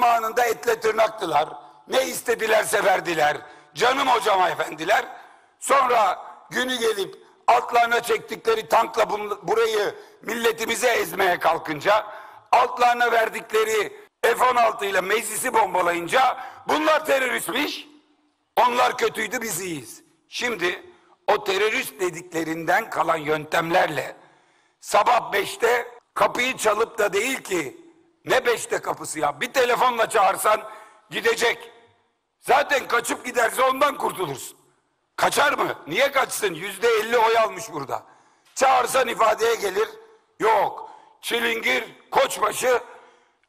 zamanında etle tırnaktılar. Ne istedilerse verdiler. Canım hocam efendiler. Sonra günü gelip altlarına çektikleri tankla burayı milletimize ezmeye kalkınca, altlarına verdikleri F-16 ile meclisi bombalayınca bunlar teröristmiş, onlar kötüydü, biz iyiyiz. Şimdi o terörist dediklerinden kalan yöntemlerle sabah 5'te kapıyı çalıp da değil ki, ne 5'te kapısı ya, bir telefonla çağırsan gidecek. Zaten kaçıp giderse ondan kurtulursun. Kaçar mı? Niye kaçsın? %50 oy almış burada. Çağırsan ifadeye gelir. Yok. Çilingir, Koçbaşı,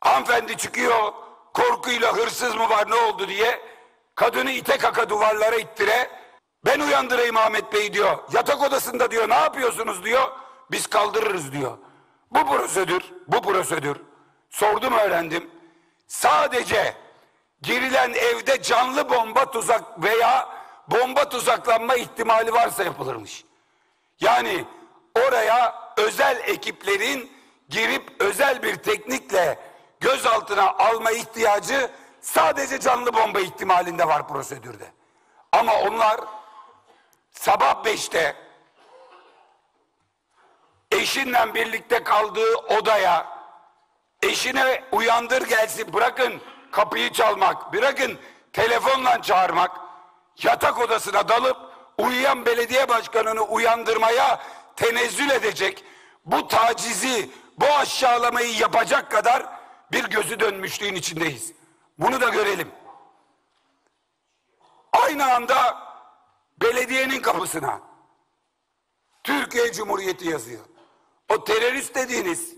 hanımefendi çıkıyor. Korkuyla hırsız mı var, ne oldu diye. Kadını ite kaka duvarlara ittire. Ben uyandırayım Ahmet Bey diyor. Yatak odasında diyor. Ne yapıyorsunuz diyor. Biz kaldırırız diyor. Bu prosedür. Bu prosedür. Sordum, öğrendim. Sadece girilen evde canlı bomba tuzak veya bomba tuzaklanma ihtimali varsa yapılırmış. Yani oraya özel ekiplerin girip özel bir teknikle gözaltına alma ihtiyacı sadece canlı bomba ihtimalinde var prosedürde. Ama onlar sabah 5'te eşinle birlikte kaldığı odaya, eşine uyandır gelsin, bırakın kapıyı çalmak, bırakın telefonla çağırmak, yatak odasına dalıp uyuyan belediye başkanını uyandırmaya tenezzül edecek, bu tacizi, bu aşağılamayı yapacak kadar bir gözü dönmüşlüğün içindeyiz. Bunu da görelim. Aynı anda belediyenin kapısına Türkiye Cumhuriyeti yazıyor. O terörist dediğiniz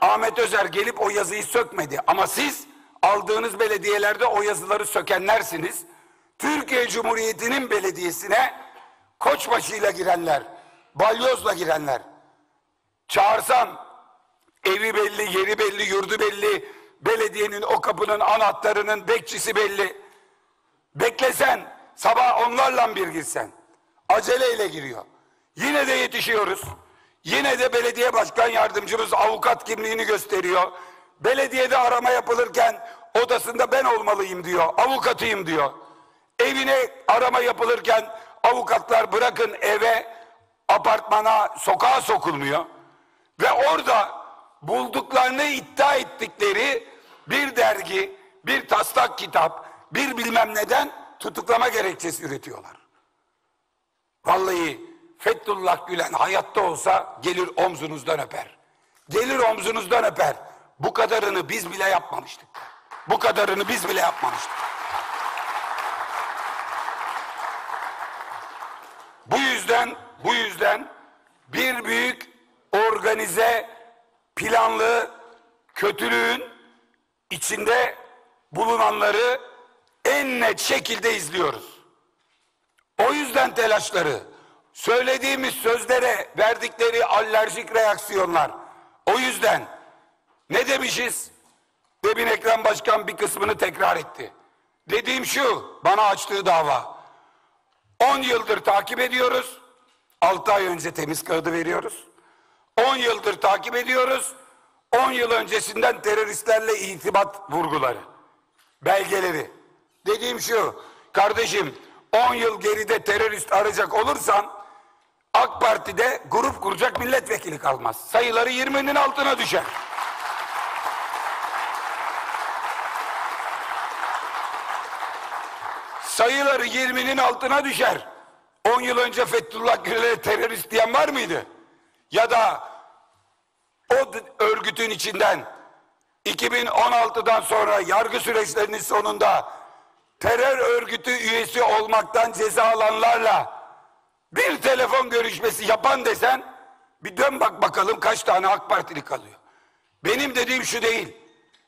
Ahmet Özer gelip o yazıyı sökmedi. Ama siz aldığınız belediyelerde o yazıları sökenlersiniz. Türkiye Cumhuriyeti'nin belediyesine Koçbaşı'yla girenler, Balyoz'la girenler, çağırsan evi belli, yeri belli, yurdu belli, belediyenin o kapının anahtarının bekçisi belli, beklesen sabah onlarla bir girsen, aceleyle giriyor. Yine de yetişiyoruz, yine de belediye başkan yardımcımız avukat kimliğini gösteriyor, belediyede arama yapılırken odasında ben olmalıyım diyor, avukatıyım diyor. Evine arama yapılırken avukatlar bırakın eve, apartmana, sokağa sokulmuyor. Ve orada bulduklarını iddia ettikleri bir dergi, bir taslak kitap, bir bilmem neden tutuklama gerekçesi üretiyorlar. Vallahi Fethullah Gülen hayatta olsa gelir omzunuzdan öper. Gelir omzunuzdan öper. Bu kadarını biz bile yapmamıştık. Bu kadarını biz bile yapmamıştık. Bu yüzden bir büyük organize planlı kötülüğün içinde bulunanları en net şekilde izliyoruz. O yüzden telaşları, söylediğimiz sözlere verdikleri alerjik reaksiyonlar. O yüzden ne demişiz? Demin Ekrem Başkan bir kısmını tekrar etti. Dediğim şu, bana açtığı dava. 10 yıldır takip ediyoruz. 6 ay önce temiz kağıdı veriyoruz. 10 yıldır takip ediyoruz. 10 yıl öncesinden teröristlerle irtibat vurguları, belgeleri. Dediğim şu, kardeşim 10 yıl geride terörist arayacak olursan AK Parti'de grup kuracak milletvekili kalmaz. Sayıları 20'nin altına düşer. Sayıları 20'nin altına düşer. 10 yıl önce Fethullah Gülen'e terörist diyen var mıydı? Ya da o örgütün içinden 2016'dan sonra yargı süreçlerinin sonunda terör örgütü üyesi olmaktan ceza alanlarla bir telefon görüşmesi yapan desen, bir dön bak bakalım kaç tane AK Partili kalıyor. Benim dediğim şu değil.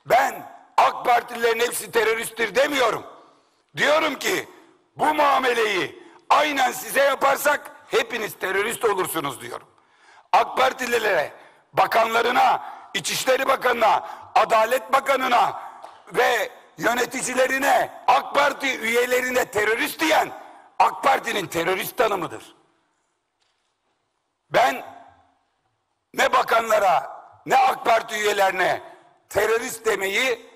Ben AK Partililerin hepsi teröristtir demiyorum. Diyorum ki bu muameleyi aynen size yaparsak hepiniz terörist olursunuz diyorum. AK Partililere, bakanlarına, İçişleri Bakanına, Adalet Bakanına ve yöneticilerine, AK Parti üyelerine terörist diyen AK Parti'nin terörist tanımıdır. Ben ne bakanlara, ne AK Parti üyelerine terörist demeyi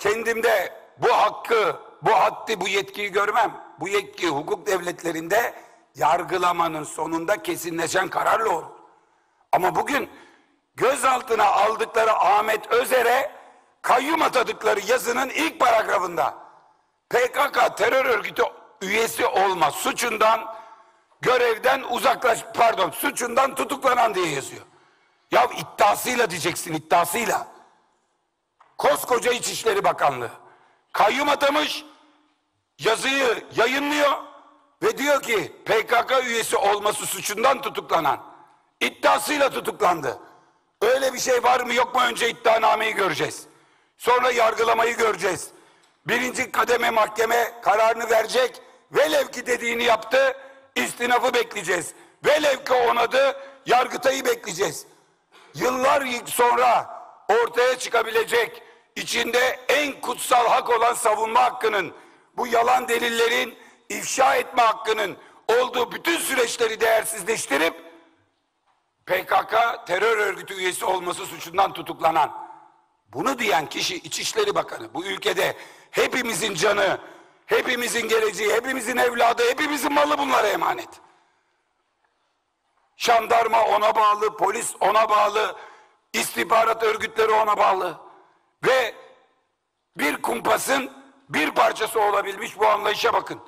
kendimde bu hakkı, bu haddi, bu yetkiyi görmem. Bu yetki hukuk devletlerinde yargılamanın sonunda kesinleşen kararla olur. Ama bugün gözaltına aldıkları Ahmet Özer'e kayyum atadıkları yazının ilk paragrafında PKK terör örgütü üyesi olma suçundan görevden suçundan tutuklanan diye yazıyor. Ya iddiasıyla diyeceksin, iddiasıyla. Koskoca İçişleri Bakanlığı kayyum atamış, yazıyı yayınlıyor ve diyor ki PKK üyesi olması suçundan tutuklanan, iddiasıyla tutuklandı. Öyle bir şey var mı yok mu önce iddianameyi göreceğiz. Sonra yargılamayı göreceğiz. Birinci kademe mahkeme kararını verecek. Velev ki dediğini yaptı, istinafı bekleyeceğiz. Velev ki onadı, Yargıtay'ı bekleyeceğiz. Yıllar sonra ortaya çıkabilecek içinde en kutsal hak olan savunma hakkının, bu yalan delillerin ifşa etme hakkının olduğu bütün süreçleri değersizleştirip PKK terör örgütü üyesi olması suçundan tutuklanan, bunu diyen kişi İçişleri Bakanı. Bu ülkede hepimizin canı, hepimizin geleceği, hepimizin evladı, hepimizin malı bunlara emanet. Jandarma ona bağlı, polis ona bağlı, istihbarat örgütleri ona bağlı. Ve bir kumpasın bir parçası olabilmiş bu anlayışa bakın.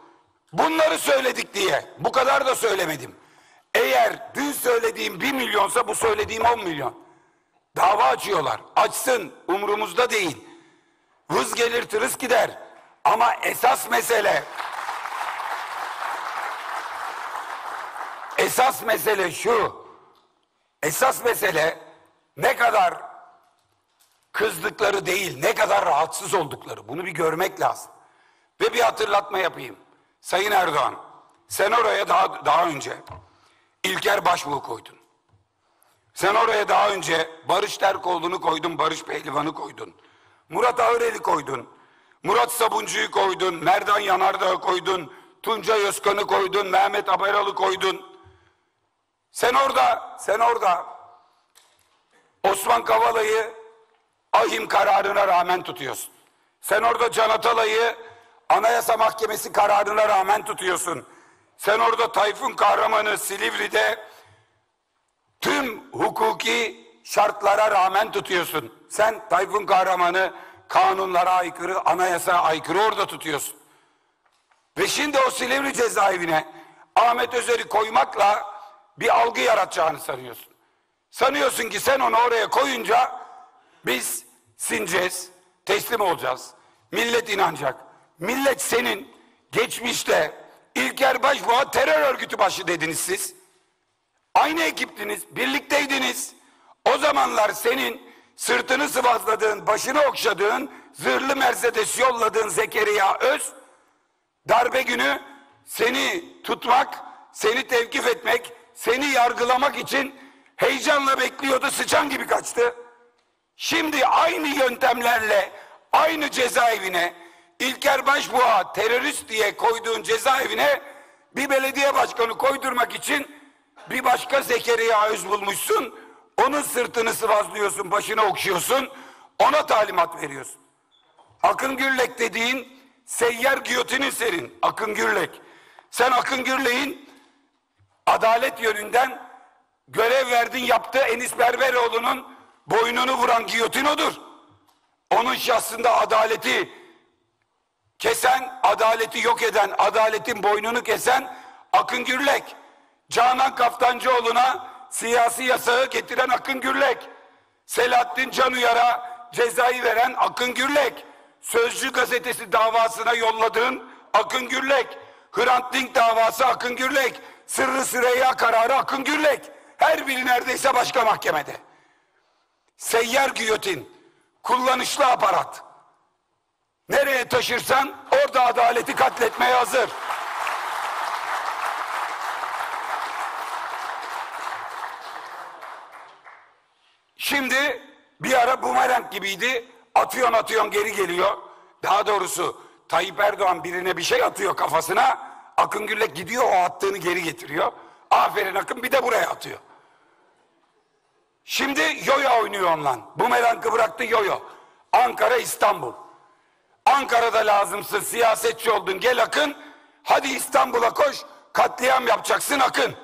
Bunları söyledik diye bu kadar da söylemedim. Eğer dün söylediğim 1 milyonsa bu söylediğim 10 milyon. Dava açıyorlar. Açsın, umurumuzda değil. Vız gelir tırıs gider. Ama esas mesele şu. Esas mesele ne kadar kızdıkları değil, ne kadar rahatsız oldukları. Bunu bir görmek lazım. Ve bir hatırlatma yapayım. Sayın Erdoğan, sen oraya daha önce İlker Başbuğ koydun. Sen oraya daha önce Barış Terkoğlu'nu koydun, Barış Pehlivan'ı koydun. Murat Ağırel'i koydun. Murat Sabuncu'yu koydun, Merdan Yanardağ'ı koydun, Tuncay Özkan'ı koydun, Mehmet Aperalı koydun. Sen orada Osman Kavala'yı ahim kararına rağmen tutuyorsun. Sen orada Can Atalay'ı Anayasa Mahkemesi kararına rağmen tutuyorsun. Sen orada Tayfun Kahraman'ı Silivri'de tüm hukuki şartlara rağmen tutuyorsun. Sen Tayfun Kahraman'ı kanunlara aykırı, anayasaya aykırı orada tutuyorsun. Ve şimdi o Silivri cezaevine Ahmet Özer'i koymakla bir algı yaratacağını sanıyorsun. Sanıyorsun ki sen onu oraya koyunca biz sineceğiz, teslim olacağız. Millet inanacak. Millet senin geçmişte İlker Başbuğ'a terör örgütü başı dediniz siz. Aynı ekiptiniz, birlikteydiniz. O zamanlar senin sırtını sıvazladığın, başını okşadığın, zırhlı Mercedes yolladığın Zekeriya Öz, darbe günü seni tutmak, seni tevkif etmek, seni yargılamak için heyecanla bekliyordu, sıçan gibi kaçtı. Şimdi aynı yöntemlerle, aynı cezaevine, İlker Başbuğ'a terörist diye koyduğun cezaevine bir belediye başkanı koydurmak için bir başka Zekeriya Öz bulmuşsun, onun sırtını sıvazlıyorsun, başına okşuyorsun, ona talimat veriyorsun. Akın Gürlek dediğin seyyar giyotinin serin, Akın Gürlek. Sen Akın Gürlek'in adalet yönünden görev verdin, yaptığı Enis Berberoğlu'nun boynunu vuran giyotin odur. Onun şahsında adaleti kesen, adaleti yok eden, adaletin boynunu kesen Akın Gürlek. Canan Kaftancıoğlu'na siyasi yasağı getiren Akın Gürlek. Selahattin Canıyar'a cezayı veren Akın Gürlek. Sözcü gazetesi davasına yolladığın Akın Gürlek. Hrant Dink davası Akın Gürlek. Sırrı Süreyya kararı Akın Gürlek. Her biri neredeyse başka mahkemede. Seyyar giyotin. Kullanışlı aparat. Nereye taşırsan orada adaleti katletmeye hazır. Şimdi bir ara bumerang gibiydi. Atıyorsun geri geliyor. Daha doğrusu Tayyip Erdoğan birine bir şey atıyor kafasına. Akın Gürlek gidiyor, o attığını geri getiriyor. Aferin Akın, bir de buraya atıyor. Şimdi yoyo oynuyor onunla. Bumerangı bıraktı, yoyo. Ankara, İstanbul. Ankara'da lazımsın, siyasetçi oldun, gel Akın. Hadi İstanbul'a koş, katliam yapacaksın Akın.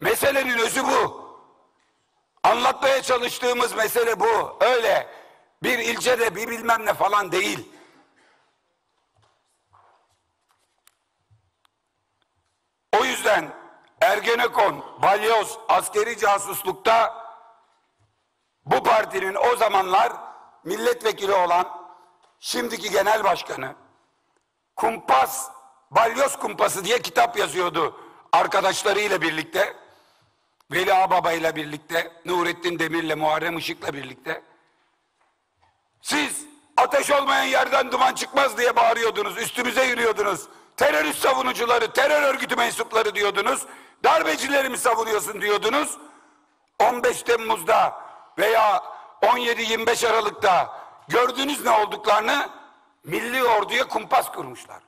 Meselenin özü bu. Anlatmaya çalıştığımız mesele bu. Öyle bir ilçede bir bilmem ne falan değil. O yüzden Ergenekon, Balyoz, askeri casuslukta bu partinin o zamanlar milletvekili olan şimdiki genel başkanı kumpas, Balyoz kumpası diye kitap yazıyordu arkadaşlarıyla birlikte. Veli Ağababa ile birlikte, Nurettin Demir'le, Muharrem Işık'la birlikte. Siz ateş olmayan yerden duman çıkmaz diye bağırıyordunuz, üstümüze yürüyordunuz. Terörist savunucuları, terör örgütü mensupları diyordunuz. Darbecileri mi savunuyorsun diyordunuz. 15 Temmuz'da veya 17-25 Aralık'ta gördünüz ne olduklarını, milli orduya kumpas kurmuşlar.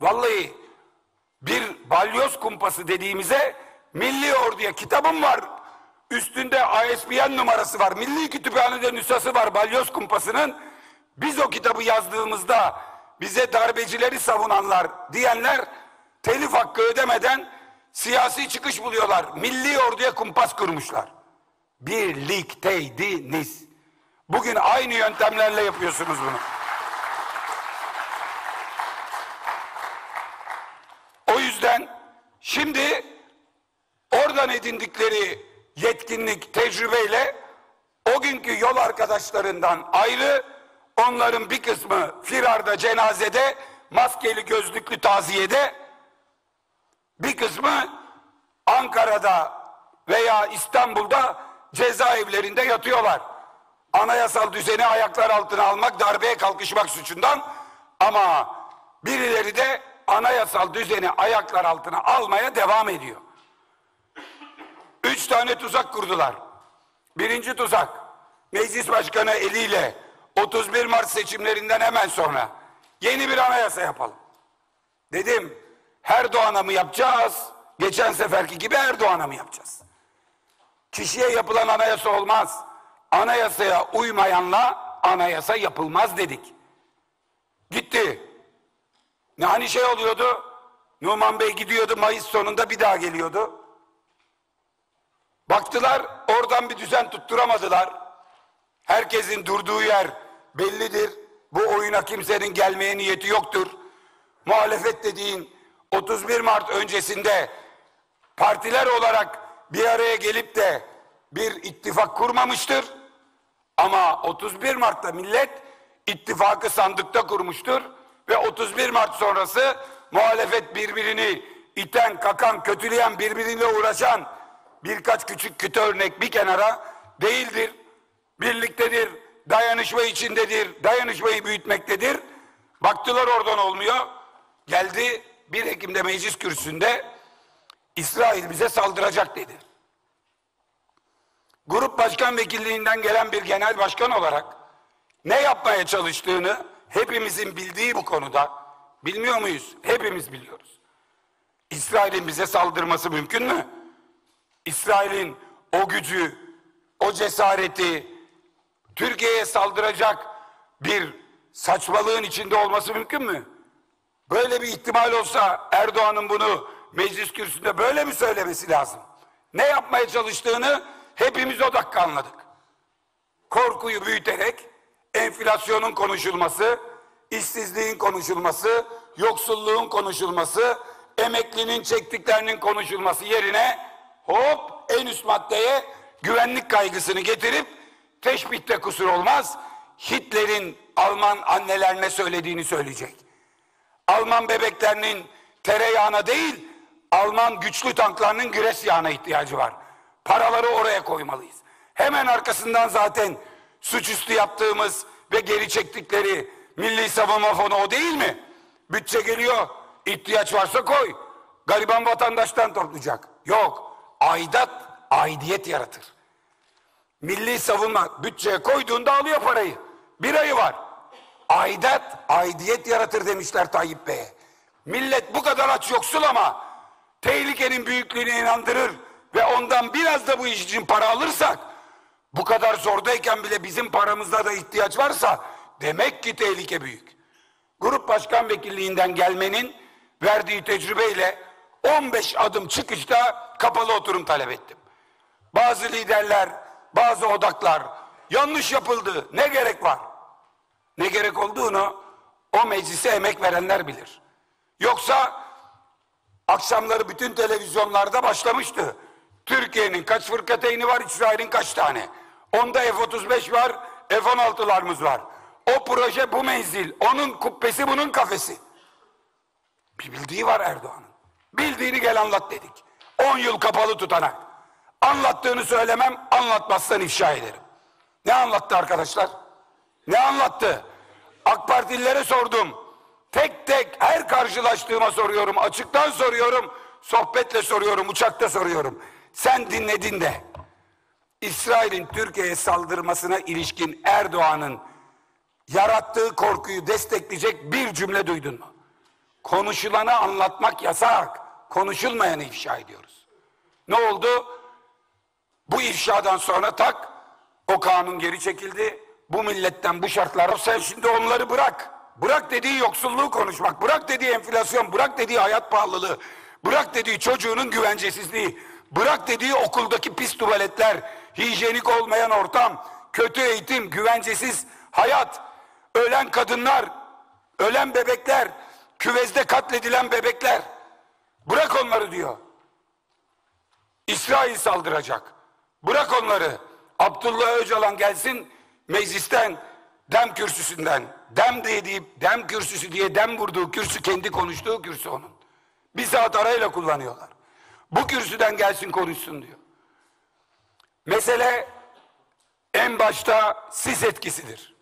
Vallahi bir Balyoz kumpası dediğimize milli orduya kitabım var. Üstünde ISBN numarası var. Milli Kütüphane'de nüshası var Balyoz kumpasının. Biz o kitabı yazdığımızda bize darbecileri savunanlar diyenler telif hakkı ödemeden siyasi çıkış buluyorlar. Milli orduya kumpas kurmuşlar. Birlikteydiniz. Bugün aynı yöntemlerle yapıyorsunuz bunu. O yüzden şimdi oradan edindikleri yetkinlik, tecrübeyle o günkü yol arkadaşlarından ayrı. Onların bir kısmı firarda, cenazede, maskeli, gözlüklü taziyede, bir kısmı Ankara'da veya İstanbul'da cezaevlerinde yatıyorlar. Anayasal düzeni ayaklar altına almak, darbeye kalkışmak suçundan, ama birileri de anayasal düzeni ayaklar altına almaya devam ediyor. 3 tane tuzak kurdular. Birinci tuzak, meclis başkanı eliyle 31 Mart seçimlerinden hemen sonra yeni bir anayasa yapalım. Dedim, Erdoğan'a mı yapacağız? Geçen seferki gibi Erdoğan'a mı yapacağız? Kişiye yapılan anayasa olmaz. Anayasaya uymayanla anayasa yapılmaz dedik. Gitti. Ne hani şey oluyordu? Numan Bey gidiyordu, Mayıs sonunda bir daha geliyordu. Baktılar, oradan bir düzen tutturamadılar. Herkesin durduğu yer bellidir. Bu oyuna kimsenin gelmeye niyeti yoktur. Muhalefet dediğin 31 Mart öncesinde partiler olarak bir araya gelip de bir ittifak kurmamıştır. Ama 31 Mart'ta millet ittifakı sandıkta kurmuştur. Ve 31 Mart sonrası muhalefet birbirini iten, kakan, kötüleyen, birbiriyle uğraşan, birkaç küçük kötü örnek bir kenara, değildir. Birliktedir, dayanışma içindedir, dayanışmayı büyütmektedir. Baktılar oradan olmuyor. Geldi 1 Ekim'de meclis kürsüsünde İsrail bize saldıracak dedi. Grup başkan vekilliğinden gelen bir genel başkan olarak ne yapmaya çalıştığını hepimizin bildiği bu konuda, bilmiyor muyuz? Hepimiz biliyoruz. İsrail'in bize saldırması mümkün mü? İsrail'in o gücü, o cesareti, Türkiye'ye saldıracak bir saçmalığın içinde olması mümkün mü? Böyle bir ihtimal olsa Erdoğan'ın bunu meclis kürsüsünde böyle mi söylemesi lazım? Ne yapmaya çalıştığını hepimiz o dakika anladık. Korkuyu büyüterek enflasyonun konuşulması, işsizliğin konuşulması, yoksulluğun konuşulması, emeklinin çektiklerinin konuşulması yerine hop en üst maddeye güvenlik kaygısını getirip teşbihte kusur olmaz, Hitler'in Alman annelerine söylediğini söyleyecek. Alman bebeklerinin tereyağına değil, Alman güçlü tanklarının güreş yağına ihtiyacı var. Paraları oraya koymalıyız. Hemen arkasından zaten suçüstü yaptığımız ve geri çektikleri Milli Savunma Fonu o değil mi? Bütçe geliyor, ihtiyaç varsa koy. Gariban vatandaştan toplayacak. Yok, aidat, aidiyet yaratır. Milli savunma bütçeye koyduğunda alıyor parayı. Bir ayı var. Aidat, aidiyet yaratır demişler Tayyip Bey'e. Millet bu kadar aç, yoksul, ama tehlikenin büyüklüğüne inandırır ve ondan biraz da bu iş için para alırsak, bu kadar zordayken bile bizim paramızda da ihtiyaç varsa Demek ki tehlike büyük. Grup başkan vekilliğinden gelmenin verdiği tecrübeyle 15 adım çıkışta kapalı oturum talep ettim. Bazı liderler, bazı odaklar yanlış yapıldı. Ne gerek var? Ne gerek olduğunu o meclise emek verenler bilir. Yoksa akşamları bütün televizyonlarda başlamıştı. Türkiye'nin kaç fırkateyni var, İsrail'in kaç tane? Onda F-35 var, F-16'larımız var. O proje bu menzil, onun kubbesi bunun kafesi. Bir bildiği var Erdoğan'ın. Bildiğini gel anlat dedik. 10 yıl kapalı tutanak. Anlattığını söylemem, anlatmazsan ifşa ederim. Ne anlattı arkadaşlar? Ne anlattı? AK Partililere sordum. Tek tek her karşılaştığıma soruyorum. Açıktan soruyorum, sohbetle soruyorum, uçakta soruyorum. Sen dinledin de İsrail'in Türkiye'ye saldırmasına ilişkin Erdoğan'ın yarattığı korkuyu destekleyecek bir cümle duydun mu? Konuşulanı anlatmak yasak. Konuşulmayanı ifşa ediyoruz. Ne oldu? Bu ifşadan sonra tak o kanun geri çekildi. Bu milletten bu şartlar. Sen şimdi onları bırak. Bırak dediği yoksulluğu konuşmak. Bırak dediği enflasyon. Bırak dediği hayat pahalılığı. Bırak dediği çocuğunun güvencesizliği. Bırak dediği okuldaki pis tuvaletler. Hijyenik olmayan ortam. Kötü eğitim. Güvencesiz hayat. Ölen kadınlar. Ölen bebekler. Küvezde katledilen bebekler. Bırak onları diyor. İsrail saldıracak. Bırak onları. Abdullah Öcalan gelsin meclisten, dem kürsüsünden. Dem diye deyip, dem kürsüsü diye dem vurduğu kürsü, kendi konuştuğu kürsü onun. Bir saat arayla kullanıyorlar. Bu kürsüden gelsin konuşsun diyor. Mesele en başta sis etkisidir.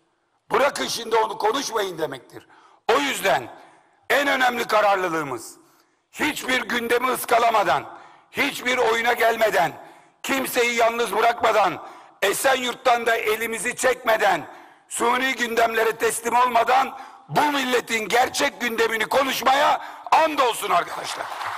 Bırakın şimdi onu, konuşmayın demektir. O yüzden en önemli kararlılığımız, hiçbir gündemi ıskalamadan, hiçbir oyuna gelmeden, kimseyi yalnız bırakmadan, Esenyurt'tan da elimizi çekmeden, suni gündemlere teslim olmadan bu milletin gerçek gündemini konuşmaya andolsun arkadaşlar.